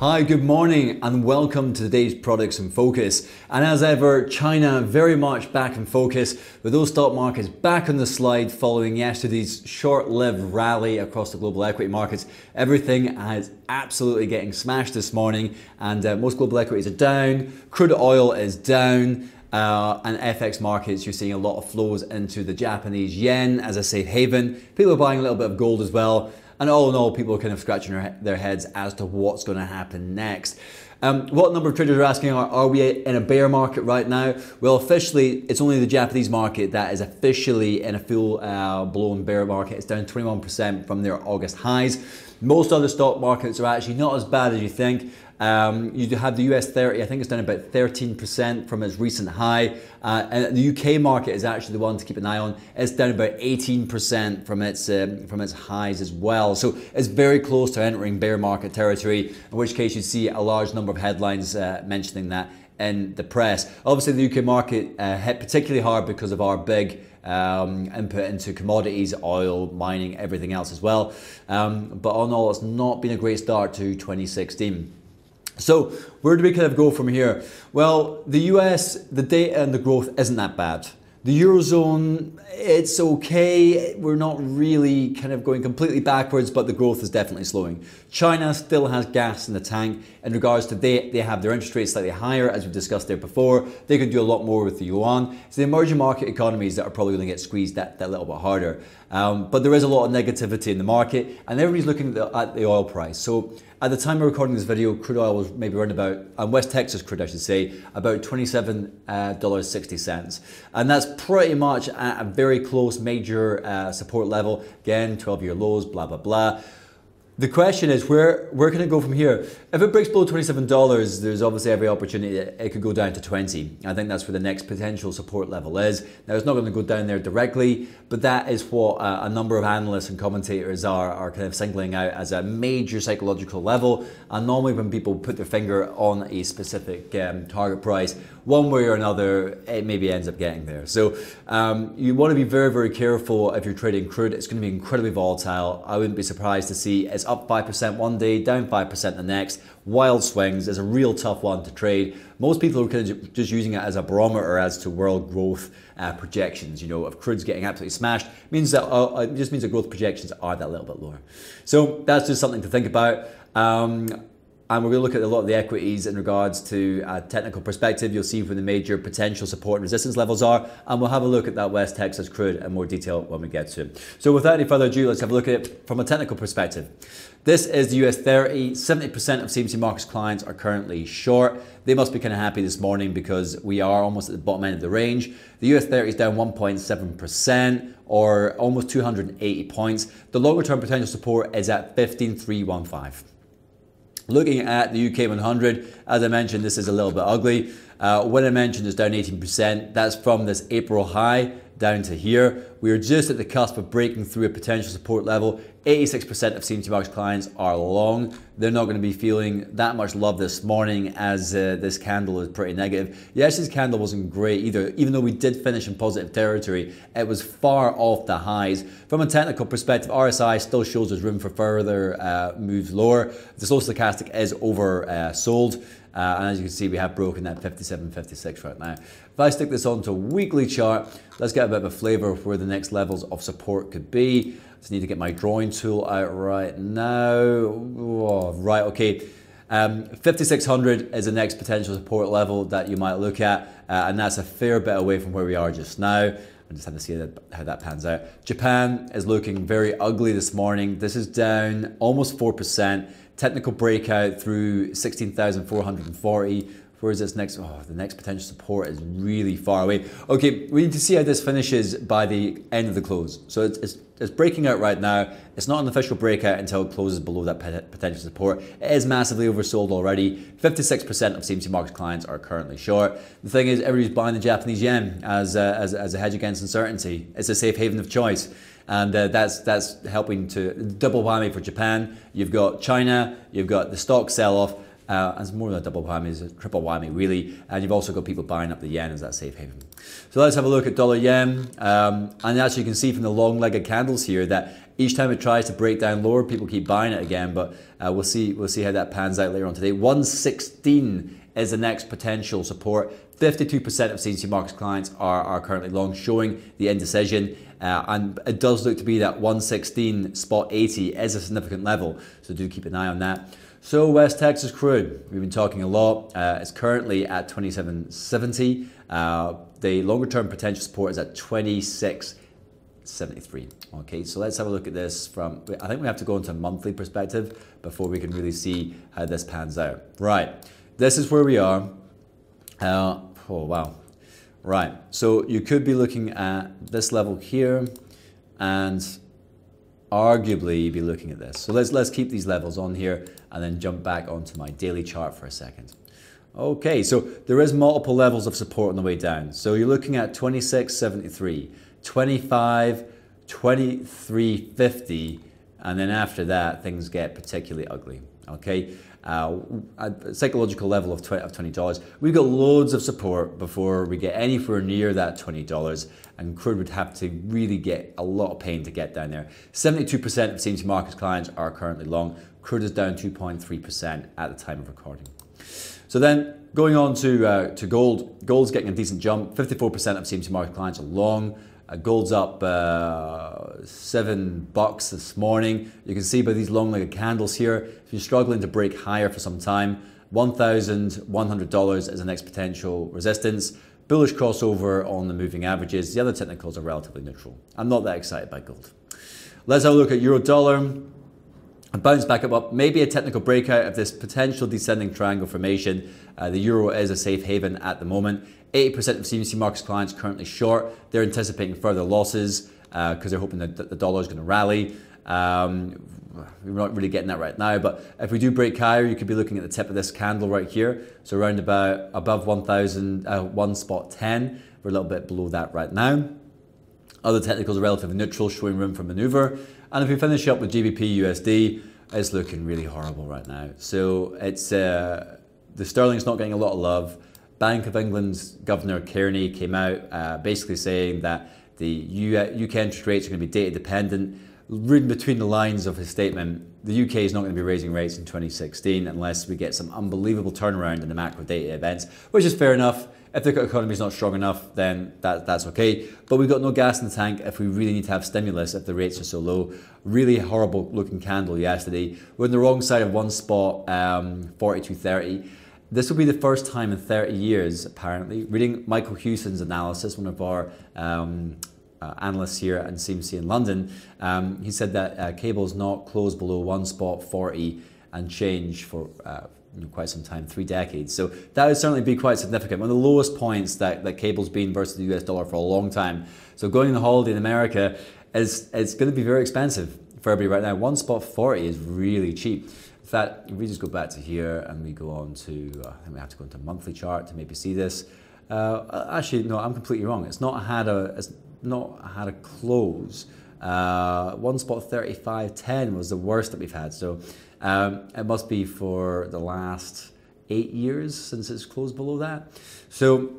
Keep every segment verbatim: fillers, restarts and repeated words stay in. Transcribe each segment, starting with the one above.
Hi, good morning and welcome to today's Products in Focus. And as ever, China very much back in focus with those stock markets back on the slide following yesterday's short-lived rally across the global equity markets. Everything is absolutely getting smashed this morning and uh, most global equities are down, crude oil is down, Uh, and F X markets, you're seeing a lot of flows into the Japanese yen as a safe haven. People are buying a little bit of gold as well. And all in all, people are kind of scratching their heads as to what's going to happen next. Um, what number of traders are asking, are, are we in a bear market right now? Well, officially, it's only the Japanese market that is officially in a full-blown uh, bear market. It's down twenty-one percent from their August highs. Most other stock markets are actually not as bad as you think. Um, you do have the U S thirty, I think it's down about thirteen percent from its recent high. Uh, and the U K market is actually the one to keep an eye on. It's down about eighteen percent from its um, from its highs as well. So it's very close to entering bear market territory, in which case you see a large number of headlines uh, mentioning that in the press. Obviously, the U K market uh, hit particularly hard because of our big um, input into commodities, oil, mining, everything else as well. Um, but all in all, it's not been a great start to twenty sixteen. So where do we kind of go from here? Well, the U S, the data and the growth isn't that bad. The Eurozone, it's okay. We're not really kind of going completely backwards, but the growth is definitely slowing. China still has gas in the tank. In regards to they, they have their interest rates slightly higher, as we've discussed there before. They could do a lot more with the yuan. It's the emerging market economies that are probably going to get squeezed that, that little bit harder. Um, but there is a lot of negativity in the market, and everybody's looking at the, at the oil price. So at the time of recording this video, crude oil was maybe around about, um, West Texas crude, I should say, about twenty-seven dollars and sixty cents. And that's pretty much at a very close major uh, support level. Again, twelve-year lows, blah, blah, blah. The question is, where, where can it go from here? If it breaks below twenty-seven dollars, there's obviously every opportunity that it could go down to twenty. I think that's where the next potential support level is. Now, it's not going to go down there directly, but that is what uh, a number of analysts and commentators are, are kind of singling out as a major psychological level. And normally when people put their finger on a specific um, target price, one way or another, it maybe ends up getting there. So um, you want to be very, very careful if you're trading crude. It's going to be incredibly volatile. I wouldn't be surprised to see it's up five percent one day, down five percent the next. Wild swings. It's a real tough one to trade. Most people are kind of just using it as a barometer as to world growth uh, projections. You know, if crude's getting absolutely smashed, means that uh, it just means that growth projections are that little bit lower. So that's just something to think about. Um, And we're going to look at a lot of the equities in regards to a technical perspective. You'll see where the major potential support and resistance levels are. And we'll have a look at that West Texas crude in more detail when we get to it. So without any further ado, let's have a look at it from a technical perspective. This is the U S thirty. seventy percent of C M C Markets clients are currently short. They must be kind of happy this morning because we are almost at the bottom end of the range. The U S thirty is down one point seven percent or almost two hundred eighty points. The longer term potential support is at fifteen three one five. Looking at the U K one hundred, as I mentioned, this is a little bit ugly. Uh, when I mentioned it's down eighteen percent, that's from this April high down to here. We are just at the cusp of breaking through a potential support level. eighty-six percent of C M C Markets clients are long. They're not going to be feeling that much love this morning as uh, this candle is pretty negative. Yesterday's candle wasn't great either. Even though we did finish in positive territory, it was far off the highs. From a technical perspective, R S I still shows there's room for further uh, moves lower. The slow stochastic is oversold. Uh, Uh, and as you can see, we have broken that fifty-seven fifty-six right now. If I stick this onto a weekly chart, let's get a bit of a flavor of where the next levels of support could be. Just need to get my drawing tool out right now. Oh, right, okay. Um, fifty-six hundred is the next potential support level that you might look at. Uh, and that's a fair bit away from where we are just now. I just have to see how that pans out. Japan is looking very ugly this morning. This is down almost four percent. Technical breakout through sixteen thousand four hundred forty. Where's this next? Oh, the next potential support is really far away. Okay, we need to see how this finishes by the end of the close. So it's, it's, it's breaking out right now. It's not an official breakout until it closes below that potential support. It is massively oversold already. fifty-six percent of C M C Markets clients are currently short. The thing is, everybody's buying the Japanese yen as a, as, as a hedge against uncertainty. It's a safe haven of choice. And uh, that's that's helping to double whammy for Japan. You've got China, you've got the stock sell-off, uh, and it's more than a double whammy, it's a triple whammy really, and you've also got people buying up the yen as that safe haven. So let's have a look at dollar yen, um, and as you can see from the long leg of candles here that each time it tries to break down lower, people keep buying it again, but uh, we'll see we'll see how that pans out later on today. one sixteen is the next potential support. fifty-two percent of C M C Markets clients are, are currently long, showing the indecision. Uh, and it does look to be that one sixteen spot eighty is a significant level, so do keep an eye on that. So West Texas crude, we've been talking a lot. Uh, it's currently at twenty-seven seventy. Uh, the longer term potential support is at twenty-six seventy-three. Okay, so let's have a look at this from, I think we have to go into a monthly perspective before we can really see how this pans out. Right. This is where we are. Uh, oh, wow. Right. So you could be looking at this level here and arguably be looking at this. So let's, let's keep these levels on here and then jump back onto my daily chart for a second. Okay. So there is multiple levels of support on the way down. So you're looking at twenty-six seventy-three, twenty-five, twenty-three fifty, and then after that, things get particularly ugly. Okay, uh, a psychological level of twenty dollars. We've got loads of support before we get anywhere near that twenty dollars, and crude would have to really get a lot of pain to get down there. seventy-two percent of C M C Markets clients are currently long. Crude is down two point three percent at the time of recording. So then going on to, uh, to gold, gold's getting a decent jump. fifty-four percent of C M C Markets clients are long. Uh, gold's up uh, seven bucks this morning. You can see by these long-legged candles here, if you're struggling to break higher for some time, one thousand one hundred dollars is the next potential resistance. Bullish crossover on the moving averages. The other technicals are relatively neutral. I'm not that excited by gold. Let's have a look at euro dollar. A bounce back up, up, maybe a technical breakout of this potential descending triangle formation. Uh, the euro is a safe haven at the moment. eighty percent of C M C Markets clients currently short. They're anticipating further losses because uh, they're hoping that the dollar is going to rally. Um, we're not really getting that right now, but if we do break higher, you could be looking at the tip of this candle right here. So around about above one thousand, uh, one spot ten. We're a little bit below that right now. Other technicals are relatively neutral, showing room for maneuver. And if we finish up with G B P U S D, it's looking really horrible right now. So it's uh, the sterling's not getting a lot of love. Bank of England's Governor Kearney came out uh, basically saying that the U K interest rates are going to be data dependent. Reading between the lines of his statement, the U K is not going to be raising rates in twenty sixteen unless we get some unbelievable turnaround in the macro data events, which is fair enough. If the economy is not strong enough, then that, that's okay. But we've got no gas in the tank if we really need to have stimulus if the rates are so low. Really horrible looking candle yesterday. We're on the wrong side of one spot, um, forty-two thirty. This will be the first time in thirty years, apparently. Reading Michael Hewson's analysis, one of our um, uh, analysts here at C M C in London, um, he said that uh, cable's not closed below one spot forty and change for... Uh, quite some time, three decades. So that would certainly be quite significant. One of the lowest points that, that cable's been versus the U S dollar for a long time. So going on the holiday in America, is it's going to be very expensive for everybody right now. One spot forty is really cheap. In fact, if we just go back to here and we go on to, uh, I think we have to go into a monthly chart to maybe see this. Uh, actually, no, I'm completely wrong. It's not had a, it's not had a close. Uh, one spot thirty-five ten was the worst that we've had. So um, it must be for the last eight years since it's closed below that. So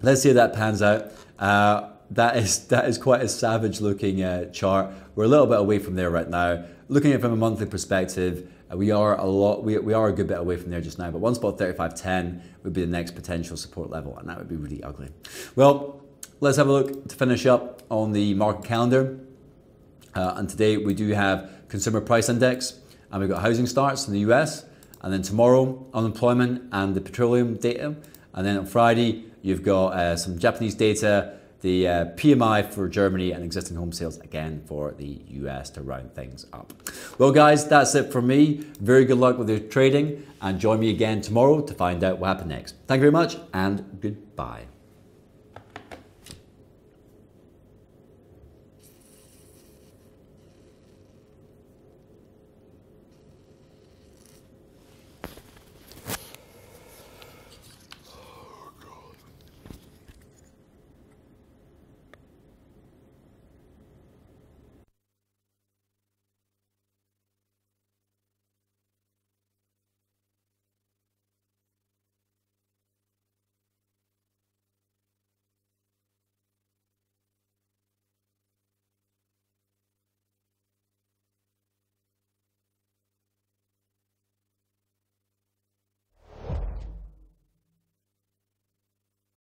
let's see how that pans out. Uh, that is that is quite a savage looking uh, chart. We're a little bit away from there right now. Looking at it from a monthly perspective, uh, we are a lot we, we are a good bit away from there just now. But one spot thirty-five ten would be the next potential support level, and that would be really ugly. Well, let's have a look to finish up on the market calendar. Uh, and today we do have consumer price index, and we've got housing starts in the U S, and then tomorrow unemployment and the petroleum data, and then on Friday you've got uh, some Japanese data, the uh, P M I for Germany, and existing home sales again for the U S to round things up. Well guys, that's it for me. Very good luck with your trading, and join me again tomorrow to find out what happened next. Thank you very much, and goodbye.